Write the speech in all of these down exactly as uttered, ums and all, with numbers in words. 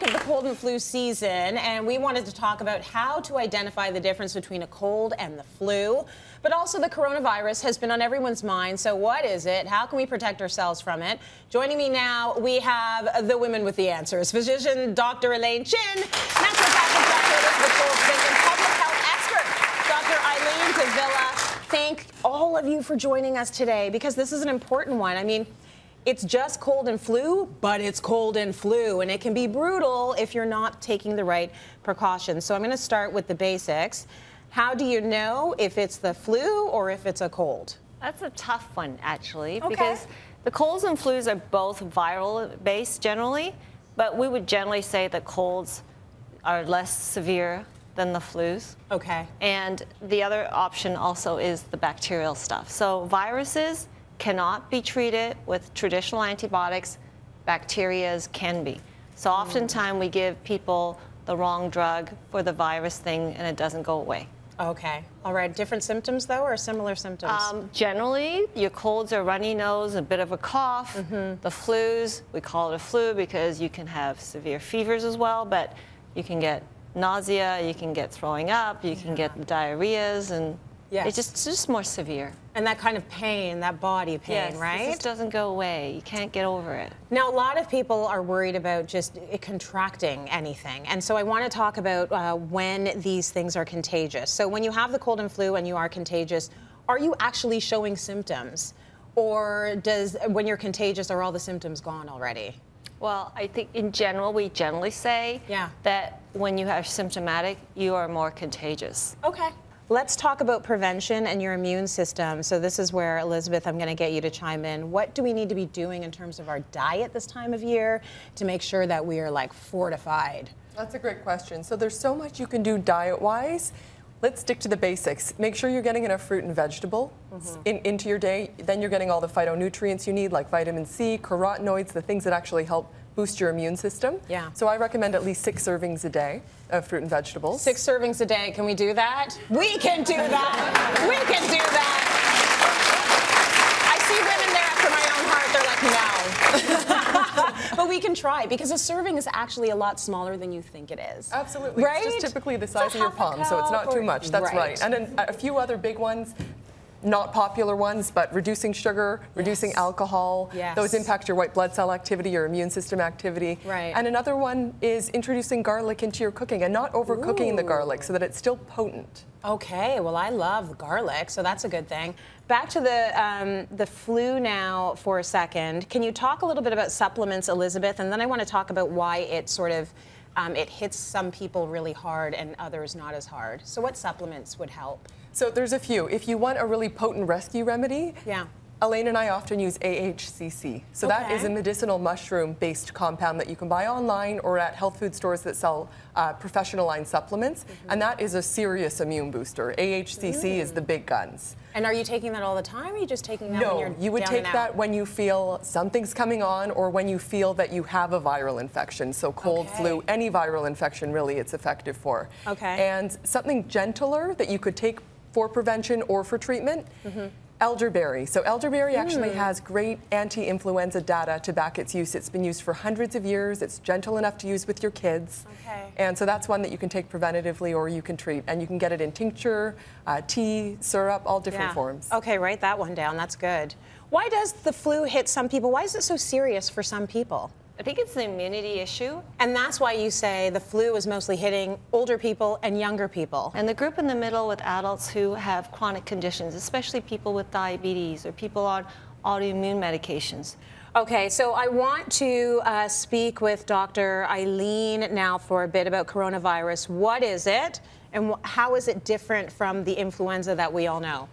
week of the cold and flu season, and we wanted to talk about how to identify the difference between a cold and the flu. But also the coronavirus has been on everyone's mind, so what is it? How can we protect ourselves from it? Joining me now, we have the women with the answers. Physician Doctor Elaine Chin, naturopathic Doctor Elizabeth Goldstein, and public health expert Doctor Eileen de Villa. Thank all of you for joining us today, because this is an important one. I mean, it's just cold and flu, but it's cold and flu, and it can be brutal if you're not taking the right precautions. So I'm going to start with the basics. How do you know if it's the flu or if it's a cold? That's a tough one, actually, okay. Because the colds and flus are both viral-based generally, but we would generally say that colds are less severe than the flus. Okay. And the other option also is the bacterial stuff. So viruses cannot be treated with traditional antibiotics. Bacterias can be. So oftentimes we give people the wrong drug for the virus thing and it doesn't go away. Okay. All right. Different symptoms though, or similar symptoms? Um, generally, your colds are runny nose, a bit of a cough. Mm-hmm. The flus, we call it a flu because you can have severe fevers as well, but you can get nausea, you can get throwing up, you can yeah. get diarrheas, and yes. It's just, it's just more severe. And that kind of pain, that body pain, yes, right? It just doesn't go away. You can't get over it. Now, a lot of people are worried about just it contracting anything. And so I want to talk about uh, when these things are contagious. So when you have the cold and flu and you are contagious, are you actually showing symptoms? Or does when you're contagious, are all the symptoms gone already? Well, I think in general, we generally say yeah. that when you are symptomatic, you are more contagious. Okay. Let's talk about prevention and your immune system. So this is where, Elizabeth, I'm going to get you to chime in. What do we need to be doing in terms of our diet this time of year to make sure that we are, like, fortified? That's a great question. So there's so much you can do diet-wise. Let's stick to the basics. Make sure you're getting enough fruit and vegetable mm-hmm. in, into your day. Then you're getting all the phytonutrients you need, like vitamin C, carotenoids, the things that actually help boost your immune system. Yeah. So I recommend at least six servings a day of fruit and vegetables. Six servings a day. Can we do that? We can do that. We can do that. I see women there after my own heart. They're like, no. But we can try, because a serving is actually a lot smaller than you think it is. Absolutely. Right? It's just typically the size so of your palm, so it's not too much. That's right. right. And then a few other big ones. Not popular ones, but reducing sugar, yes. reducing alcohol. Yes. Those impact your white blood cell activity, your immune system activity. Right. And another one is introducing garlic into your cooking and not overcooking Ooh. the garlic so that it's still potent. Okay, well, I love garlic, so that's a good thing. Back to the, um, the flu now for a second. Can you talk a little bit about supplements, Elizabeth? And then I want to talk about why it sort of Um, it hits some people really hard and others not as hard. So what supplements would help? So there's a few. If you want a really potent rescue remedy, yeah. Elaine and I often use A H C C. So okay. that is a medicinal mushroom-based compound that you can buy online or at health food stores that sell uh, professional line supplements. Mm-hmm. And that is a serious immune booster. A H C C mm. is the big guns. And are you taking that all the time, or are you just taking that no, when you're No, you would down take that when you feel something's coming on or when you feel that you have a viral infection. So cold, okay. flu, any viral infection, really, it's effective for. Okay. And something gentler that you could take for prevention or for treatment, mm-hmm. elderberry. So elderberry actually mm. has great anti-influenza data to back its use. It's been used for hundreds of years. It's gentle enough to use with your kids. Okay. And so that's one that you can take preventatively or you can treat. And you can get it in tincture, uh, tea, syrup, all different yeah. forms. Okay, write that one down. That's good. Why does the flu hit some people? Why is it so serious for some people? I think it's an immunity issue. And that's why you say the flu is mostly hitting older people and younger people. And the group in the middle with adults who have chronic conditions, especially people with diabetes or people on autoimmune medications. Okay, so I want to uh, speak with Doctor Eileen now for a bit about coronavirus. What is it and how is it different from the influenza that we all know?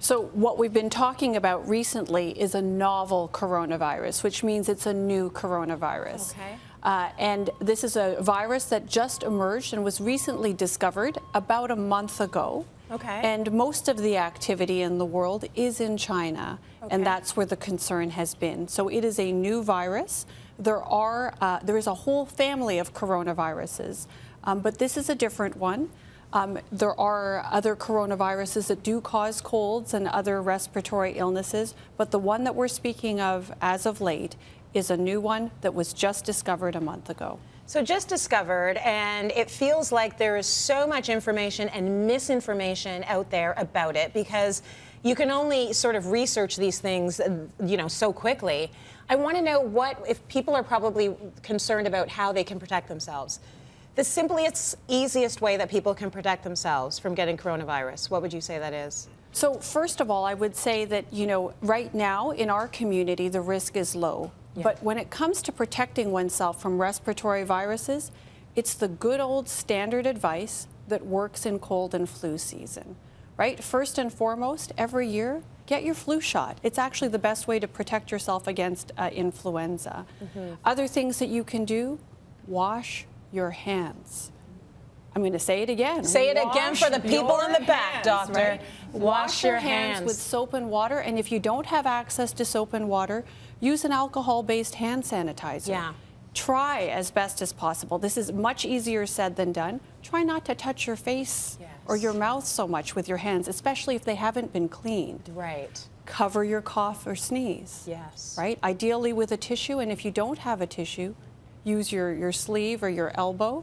So what we've been talking about recently is a novel coronavirus, which means it's a new coronavirus. Okay. Uh, and this is a virus that just emerged and was recently discovered about a month ago. Okay. And most of the activity in the world is in China, okay. and that's where the concern has been. So it is a new virus. There are uh, there is a whole family of coronaviruses, um, but this is a different one. Um, there are other coronaviruses that do cause colds and other respiratory illnesses, but the one that we're speaking of as of late is a new one that was just discovered a month ago. So just discovered, and it feels like there is so much information and misinformation out there about it, because you can only sort of research these things, you know, so quickly. I want to know what, if people are probably concerned about how they can protect themselves. The simplest, easiest way that people can protect themselves from getting coronavirus, what would you say that is? So first of all, I would say that, you know, right now in our community, the risk is low. Yeah. But when it comes to protecting oneself from respiratory viruses, it's the good old standard advice that works in cold and flu season, right? First and foremost, every year, get your flu shot. It's actually the best way to protect yourself against uh, influenza. Mm-hmm. Other things that you can do, wash your hands. I'm going to say it again. Say it wash again for the people in the back, hands, doctor. Right? Wash, wash your, your hands. hands with soap and water, and if you don't have access to soap and water, use an alcohol-based hand sanitizer. Yeah. Try as best as possible. This is much easier said than done. Try not to touch your face yes. or your mouth so much with your hands, especially if they haven't been cleaned. Right. Cover your cough or sneeze. Yes. Right? Ideally with a tissue, and if you don't have a tissue, use your, your sleeve or your elbow.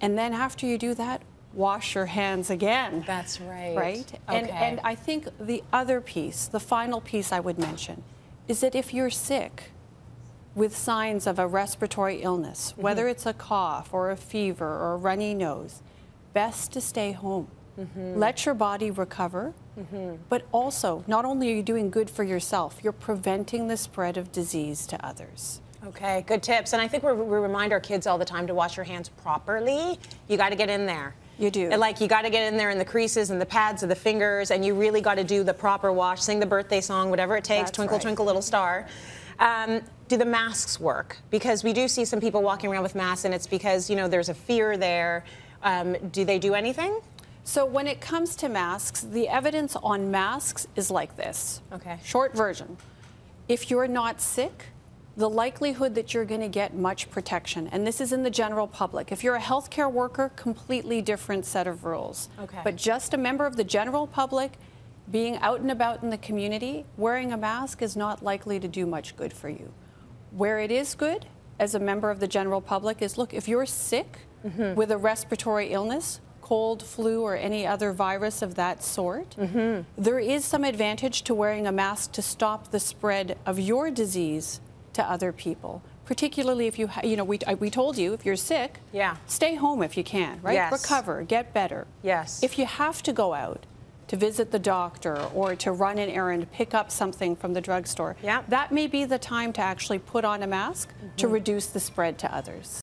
And then after you do that, wash your hands again. That's right. Right? Okay. And, and I think the other piece, the final piece I would mention, is that if you're sick with signs of a respiratory illness, mm-hmm. whether it's a cough or a fever or a runny nose, best to stay home. Mm-hmm. Let your body recover, mm-hmm. but also, not only are you doing good for yourself, you're preventing the spread of disease to others. Okay, good tips. And I think we're, we remind our kids all the time to wash your hands properly. You got to get in there. You do. And like, you got to get in there in the creases and the pads of the fingers, and you really got to do the proper wash. Sing the birthday song, whatever it takes. That's twinkle, right. twinkle, little star. Um, do the masks work? Because we do see some people walking around with masks, and it's because, you know, there's a fear there. Um, do they do anything? So when it comes to masks, the evidence on masks is like this. Okay. Short version. If you're not sick, the likelihood that you're going to get much protection, and this is in the general public. If you're a healthcare worker, completely different set of rules. Okay. But just a member of the general public, being out and about in the community, wearing a mask is not likely to do much good for you. Where it is good, as a member of the general public, is look, if you're sick mm-hmm. with a respiratory illness, cold, flu, or any other virus of that sort, mm-hmm. there is some advantage to wearing a mask to stop the spread of your disease to other people, particularly if you, ha you know, we, we told you, if you're sick, yeah. stay home if you can, right? Yes. Recover, get better. Yes. If you have to go out to visit the doctor or to run an errand, pick up something from the drugstore, yeah. that may be the time to actually put on a mask mm-hmm. to reduce the spread to others.